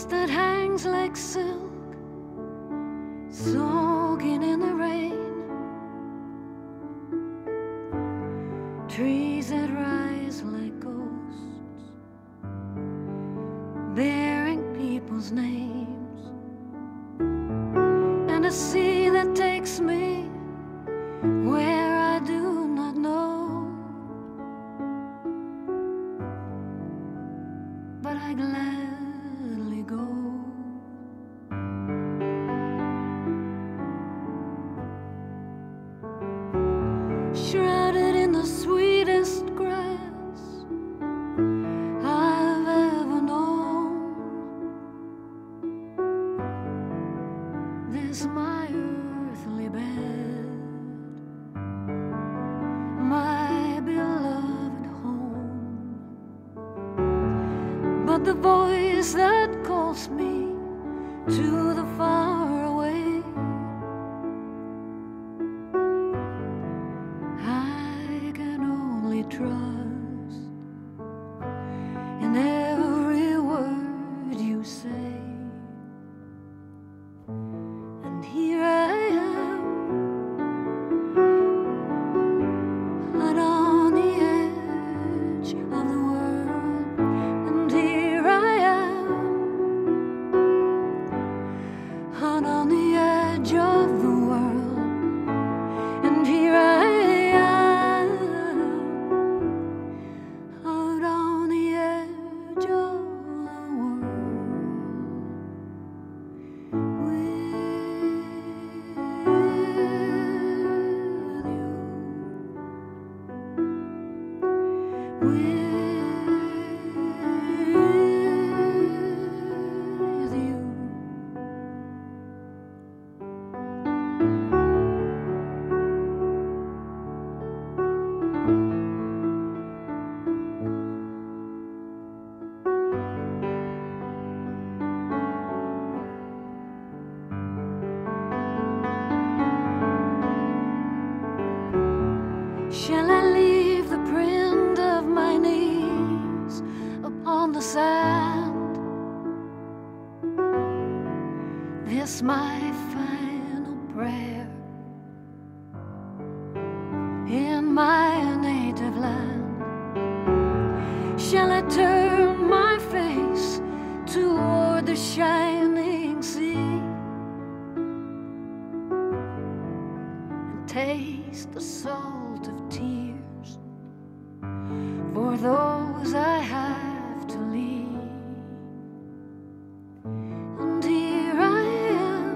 dress that hangs like silk, soaking in the rain. Trees that rise like ghosts, bearing people's names. And a sea that takes me where I do not know, but I gladly go. Shrouded in the sweetest grass I've ever known, there's my earthly bed, my beloved home. But the voice that calls me to the far away, I can only trust in every word you say. And here I shall I leave the print of my knees upon the sand? This my final prayer in my native land. Shall I turn my face toward the shining sea and taste the salt of tears for those I have to leave? And here I am,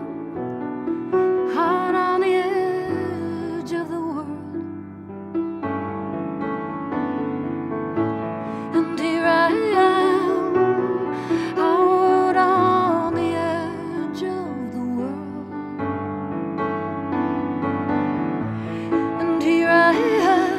hard on the edge of the world. And here I am, hard on the edge of the world. And here I am,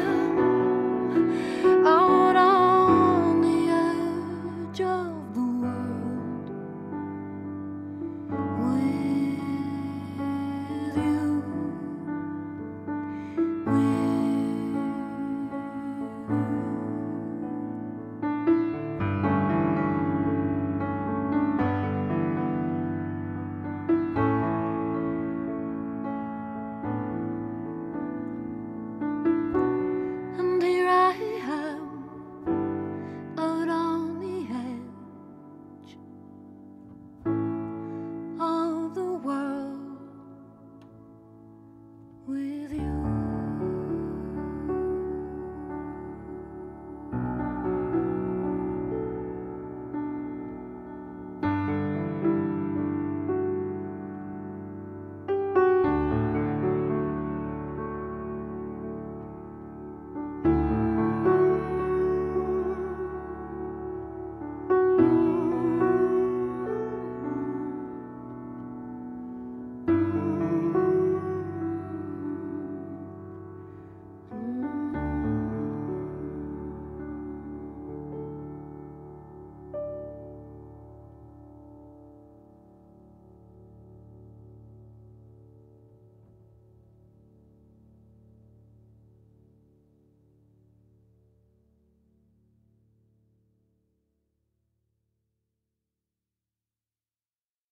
with you.